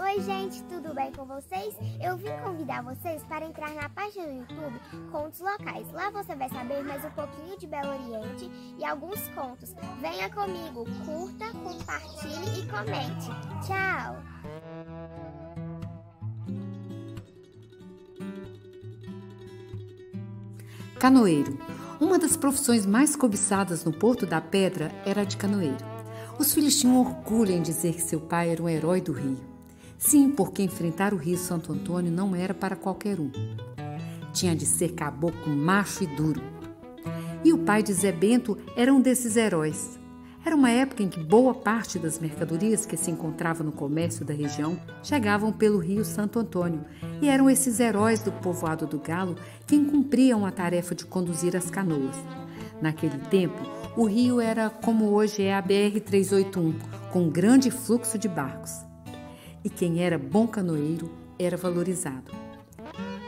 Oi gente, tudo bem com vocês? Eu vim convidar vocês para entrar na página do YouTube Contos Locais. Lá você vai saber mais um pouquinho de Belo Oriente e alguns contos. Venha comigo, curta, compartilhe e comente. Tchau! Canoeiro. Uma das profissões mais cobiçadas no Porto da Pedra era a de canoeiro. Os filhos tinham orgulho em dizer que seu pai era um herói do rio. Sim, porque enfrentar o Rio Santo Antônio não era para qualquer um. Tinha de ser caboclo macho e duro. E o pai de Zé Bento era um desses heróis. Era uma época em que boa parte das mercadorias que se encontravam no comércio da região chegavam pelo Rio Santo Antônio, e eram esses heróis do povoado do Galo quem cumpriam a tarefa de conduzir as canoas. Naquele tempo, o rio era como hoje é a BR-381, com um grande fluxo de barcos. E quem era bom canoeiro era valorizado.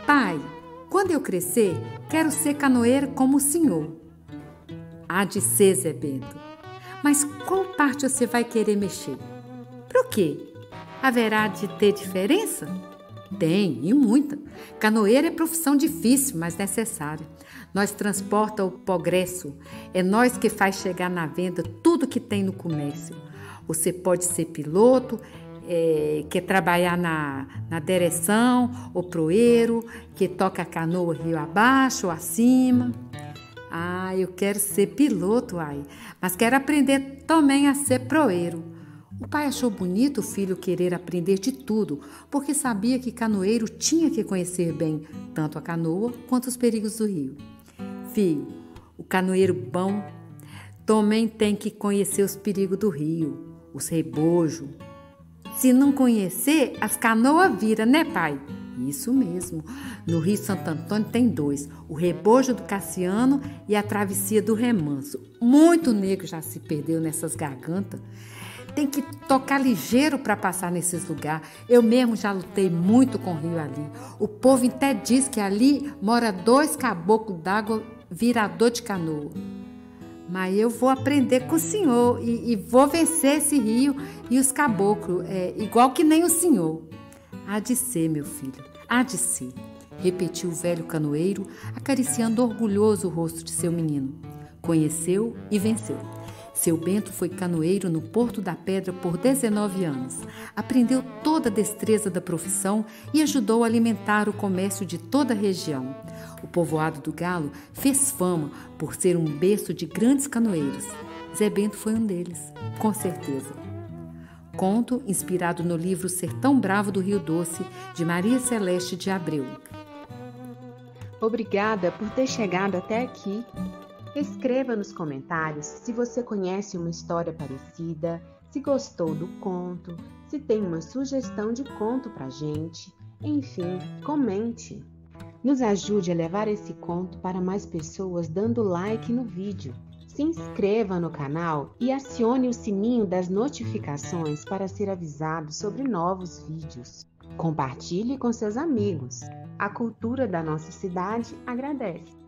Pai, quando eu crescer, quero ser canoeiro como o senhor. Há de ser, Zé Bento. Mas qual parte você vai querer mexer? Pro quê? Haverá de ter diferença? Tem, e muita. Canoeiro é profissão difícil, mas necessária. Nós transporta o progresso. É nós que faz chegar na venda tudo que tem no comércio. Você pode ser piloto, quer trabalhar na direção, ou proeiro, que toca a canoa rio abaixo ou acima. Ah, eu quero ser piloto, ai, mas quero aprender também a ser proeiro. O pai achou bonito o filho querer aprender de tudo, porque sabia que canoeiro tinha que conhecer bem tanto a canoa quanto os perigos do rio. Filho, o canoeiro bom também tem que conhecer os perigos do rio, os rebojos. Se não conhecer, as canoas viram, né, pai? Isso mesmo. No Rio Santo Antônio tem dois, o rebojo do Cassiano e a travessia do Remanso. Muito negro já se perdeu nessas gargantas. Tem que tocar ligeiro para passar nesses lugares. Eu mesmo já lutei muito com o rio ali. O povo até diz que ali mora dois caboclos d'água virador de canoa. Mas eu vou aprender com o senhor e vou vencer esse rio e os caboclos, igual que nem o senhor. Há de ser, meu filho, há de ser, repetiu o velho canoeiro, acariciando orgulhoso o rosto de seu menino. Conheceu e venceu. Seu Bento foi canoeiro no Porto da Pedra por 19 anos. Aprendeu toda a destreza da profissão e ajudou a alimentar o comércio de toda a região. O povoado do Galo fez fama por ser um berço de grandes canoeiros. Zé Bento foi um deles, com certeza. Conto inspirado no livro Sertão Bravo do Rio Doce, de Maria Celeste de Abreu. Obrigada por ter chegado até aqui. Escreva nos comentários se você conhece uma história parecida, se gostou do conto, se tem uma sugestão de conto pra gente. Enfim, comente! Nos ajude a levar esse conto para mais pessoas dando like no vídeo. Se inscreva no canal e acione o sininho das notificações para ser avisado sobre novos vídeos. Compartilhe com seus amigos. A cultura da nossa cidade agradece.